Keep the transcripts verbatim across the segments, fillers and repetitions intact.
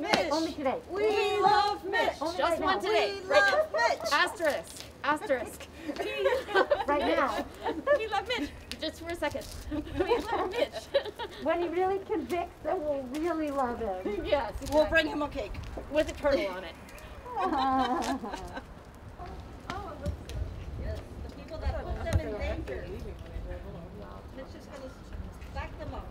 Mitch. Only today. We, we love Mitch. Only Just right one now. today. We right love now. Mitch. Asterisk. Asterisk. Right now. We love Mitch. Just for a second. We love Mitch. When he really convicts, then we'll really love him. Yes. Exactly. We'll bring him a cake with a turtle on it. Oh, it looks good. Yes. The people that put them in danger. Mitch is going to stack them up.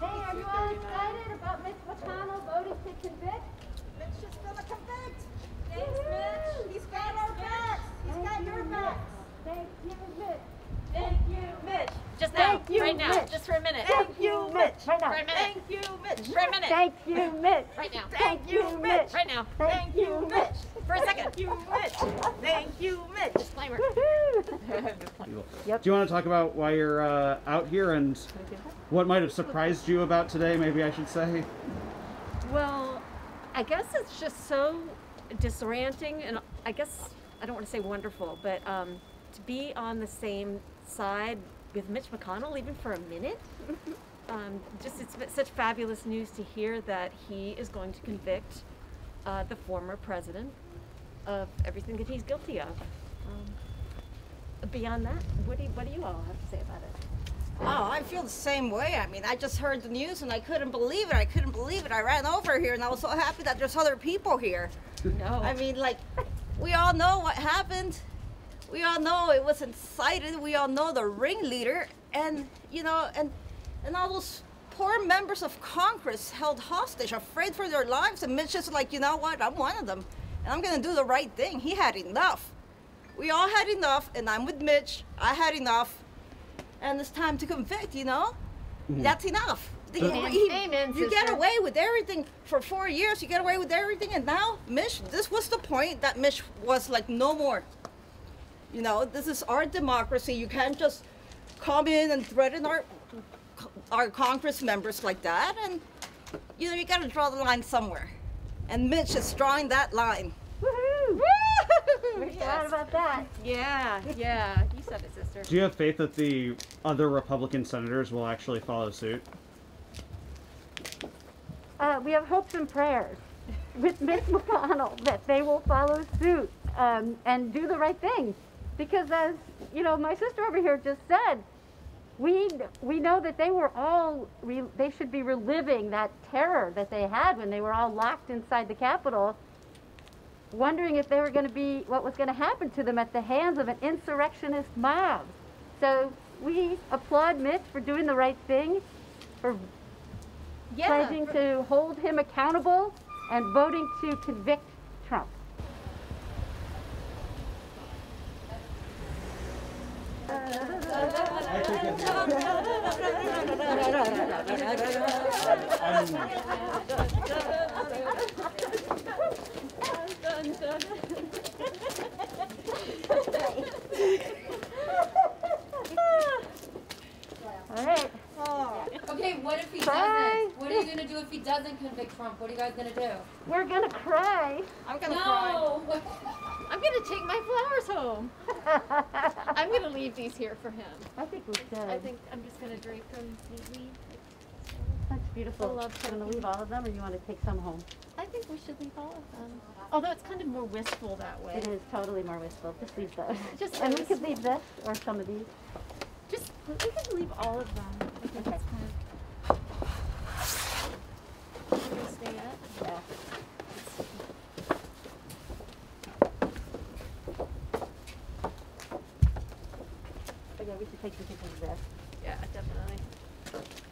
Hey, are you all excited about Mitch McConnell voting to convict? Mitch is going to convict. Thanks, Mitch. He's got our backs. He's got your backs. Thank you, Mitch. Thank you, Mitch. Just now, right now, just for a minute. Thank you, Mitch. Right now. Thank you, Mitch. For a minute. Thank you, Mitch. Right now. Thank you, Mitch. Right now. Thank you, Mitch. For a second. Thank you, Mitch. Thank you, Mitch. Disclaimer. Yep. Do you want to talk about why you're uh, out here and what might have surprised you about today, maybe I should say? Well, I guess it's just so disorienting, and I guess I don't want to say wonderful, but um, to be on the same side with Mitch McConnell even for a minute, um, just it's such fabulous news to hear that he is going to convict uh, the former president of everything that he's guilty of. Um, beyond that, what do you, what do you all have to say about it? Oh, I feel the same way. I mean, I just heard the news and I couldn't believe it. I couldn't believe it. I ran over here and I was so happy that there's other people here. No. I mean, like, we all know what happened. We all know it was incited. We all know the ringleader, and, you know, and, and all those poor members of Congress held hostage, afraid for their lives. And Mitch is like, you know what? I'm one of them, and I'm going to do the right thing. He had enough. We all had enough, and I'm with Mitch. I had enough. And it's time to convict, you know? Mm-hmm. That's enough. The, Amen. He, Amen, you get away with everything for four years, you get away with everything, and now Mitch, this was the point that Mitch was like, no more. You know, this is our democracy. You can't just come in and threaten our, our Congress members like that, and you know, you gotta draw the line somewhere. And Mitch is drawing that line. Woohoo! Woo! We're glad about that. Yeah, yeah. You said it, sister. Do you have faith that the other Republican senators will actually follow suit? Uh, we have hopes and prayers with Mitch McConnell that they will follow suit um, and do the right thing. Because as, you know, my sister over here just said, we, we know that they were all, re they should be reliving that terror that they had when they were all locked inside the Capitol, wondering if they were going to be, what was going to happen to them at the hands of an insurrectionist mob. So we applaud Mitch for doing the right thing, for yeah, pledging for to hold him accountable and voting to convict Trump. All right. Oh. Okay, what if he Bye. doesn't? What are you going to do if he doesn't convict Trump? What are you guys going to do? We're going to cry. I'm going to no. cry. I'm going to take my flowers home. I'm going to leave these here for him. I think we should. I think I'm just going to drape them neatly. That's beautiful. I love them. Do you want to leave all of them, or you want to take some home? I think we should leave all of them. Although it's kind of more wistful that way. It is totally more wistful. Just leave those. Just and we could leave this or some of these. Just we could leave all of them. I think okay. That's kind of. Should we stay up? Yeah. But yeah, we should take some pictures of this. Yeah, definitely.